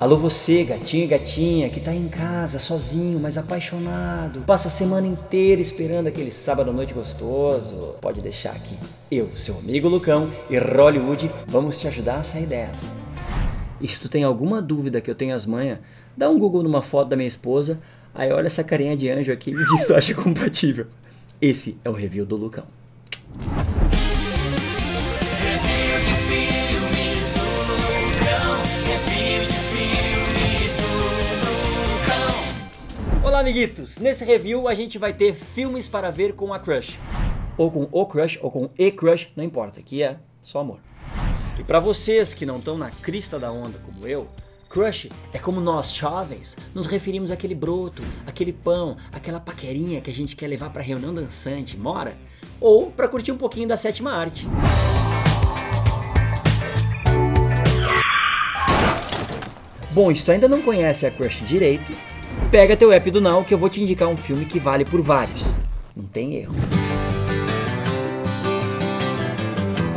Alô você, gatinho e gatinha, que tá em casa, sozinho, mas apaixonado. Passa a semana inteira esperando aquele sábado à noite gostoso. Pode deixar aqui. Eu, seu amigo Lucão e Rollywood, vamos te ajudar a sair dessa. E se tu tem alguma dúvida que eu tenho as manhas, dá um Google numa foto da minha esposa, aí olha essa carinha de anjo aqui e me diz se tu acha compatível. Esse é o review do Lucão. Olá, amiguitos! Nesse review a gente vai ter filmes para ver com a crush. Ou com o crush, ou com e crush, não importa, que é só amor. E pra vocês que não estão na crista da onda como eu, crush é como nós jovens nos referimos àquele broto, aquele pão, aquela paquerinha que a gente quer levar pra reunião dançante, mora? Ou pra curtir um pouquinho da sétima arte. Bom, se tu ainda não conhece a crush direito, pega teu app do NOW que eu vou te indicar um filme que vale por vários. Não tem erro.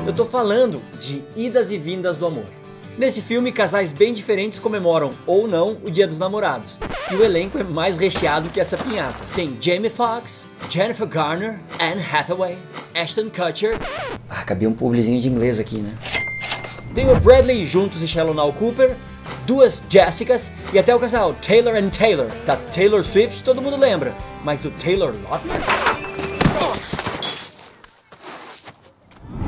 Eu tô falando de Idas e Vindas do Amor. Nesse filme, casais bem diferentes comemoram, ou não, o Dia dos Namorados. E o elenco é mais recheado que essa pinhata. Tem Jamie Foxx, Jennifer Garner, Anne Hathaway, Ashton Kutcher... Ah, cabia um publizinho de inglês aqui, né? Tem o Bradley juntos e Sheldon Cooper, duas Jessicas e até o casal Taylor and Taylor, da Taylor Swift todo mundo lembra, mas do Taylor Lautner?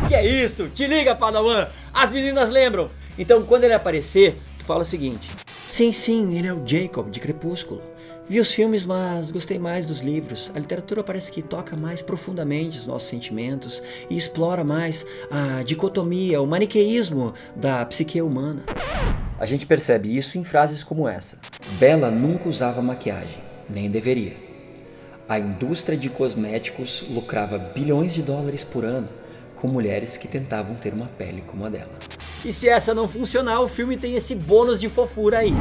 Que é isso? Te liga, Padawan! As meninas lembram! Então quando ele aparecer, tu fala o seguinte: sim, sim, ele é o Jacob de Crepúsculo. Vi os filmes, mas gostei mais dos livros. A literatura parece que toca mais profundamente os nossos sentimentos e explora mais a dicotomia, o maniqueísmo da psique humana. A gente percebe isso em frases como essa: Bella nunca usava maquiagem, nem deveria. A indústria de cosméticos lucrava bilhões de $ por ano com mulheres que tentavam ter uma pele como a dela. E se essa não funcionar, o filme tem esse bônus de fofura aí.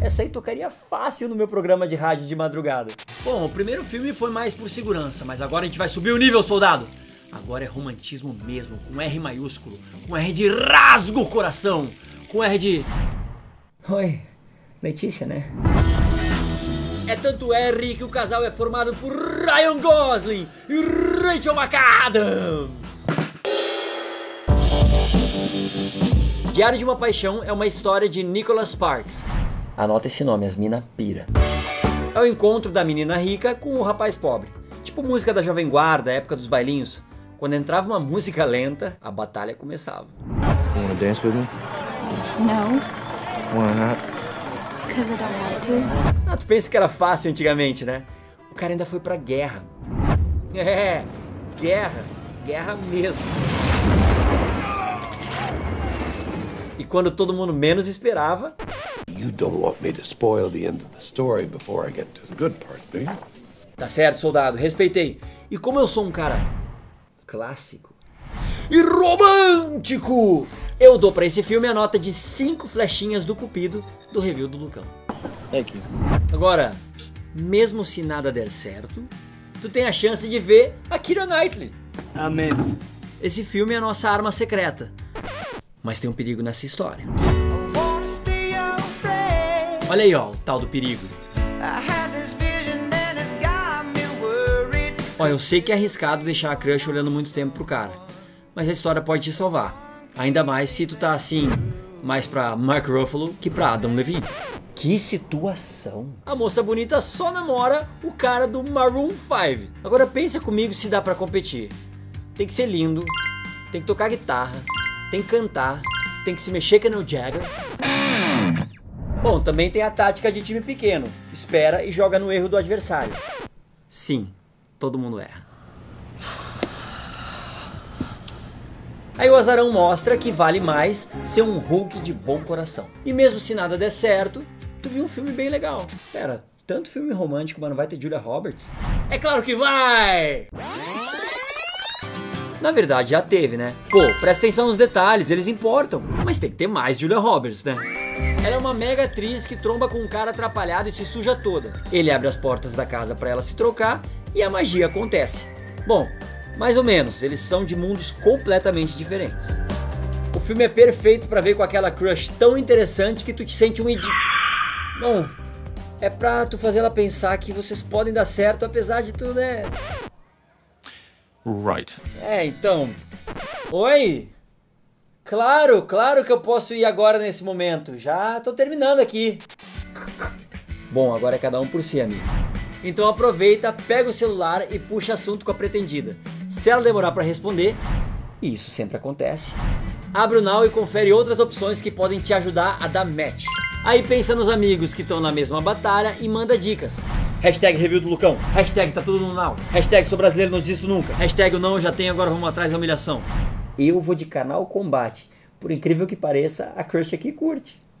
Essa aí tocaria fácil no meu programa de rádio de madrugada. Bom, o primeiro filme foi mais por segurança, mas agora a gente vai subir o nível, soldado! Agora é romantismo mesmo, com R maiúsculo, com R de rasgo o coração, com R de... Oi, Letícia, né? É tanto R que o casal é formado por Ryan Gosling e Rachel McAdams. Diário de uma Paixão é uma história de Nicholas Sparks. Anota esse nome, as mina pira. É o encontro da menina rica com o rapaz pobre. Tipo música da Jovem Guarda, época dos bailinhos. Quando entrava uma música lenta, a batalha começava. You wanna dance with me? No. Why not? Because I don't want to. Ah, tu pensa que era fácil antigamente, né? O cara ainda foi pra guerra. É, guerra. Guerra mesmo. E quando todo mundo menos esperava... You don't want me to spoil the end of the story before I get to the good part, do you? Tá certo, soldado. Respeitei. E como eu sou um cara... clássico e romântico, eu dou pra esse filme a nota de 5 flechinhas do Cupido do review do Lucão. Aqui. Agora, mesmo se nada der certo, tu tem a chance de ver a Kira Knightley. Amém. Esse filme é a nossa arma secreta, mas tem um perigo nessa história. Olha aí, ó, o tal do perigo. Ó, eu sei que é arriscado deixar a crush olhando muito tempo pro cara, mas a história pode te salvar. Ainda mais se tu tá assim, mais pra Mark Ruffalo que pra Adam Levine. Que situação! A moça bonita só namora o cara do Maroon 5. Agora pensa comigo se dá pra competir. Tem que ser lindo, tem que tocar guitarra, tem que cantar, tem que se mexer que nem o Jagger. Bom, também tem a tática de time pequeno. Espera e joga no erro do adversário. Sim. Todo mundo erra. Aí o azarão mostra que vale mais ser um Hulk de bom coração. E mesmo se nada der certo, tu viu um filme bem legal. Pera, tanto filme romântico, mas não vai ter Julia Roberts? É claro que vai! Na verdade já teve, né? Pô, presta atenção nos detalhes, eles importam. Mas tem que ter mais Julia Roberts, né? Ela é uma mega atriz que tromba com um cara atrapalhado e se suja toda. Ele abre as portas da casa pra ela se trocar e a magia acontece. Bom, mais ou menos, eles são de mundos completamente diferentes. O filme é perfeito pra ver com aquela crush tão interessante que tu te sente um idiota. Bom, é pra tu fazer ela pensar que vocês podem dar certo apesar de tu, né? Right. É, então... Oi? Claro, claro que eu posso ir agora nesse momento. Já tô terminando aqui. Bom, agora é cada um por si, amigo. Então aproveita, pega o celular e puxa assunto com a pretendida. Se ela demorar pra responder, e isso sempre acontece, abre o Now e confere outras opções que podem te ajudar a dar match. Aí pensa nos amigos que estão na mesma batalha e manda dicas. Hashtag review do Lucão, hashtag tá tudo no Now, hashtag sou brasileiro, não desisto nunca, hashtag o não já tenho, agora vamos atrás da humilhação. Eu vou de canal Combate. Por incrível que pareça, a crush aqui curte.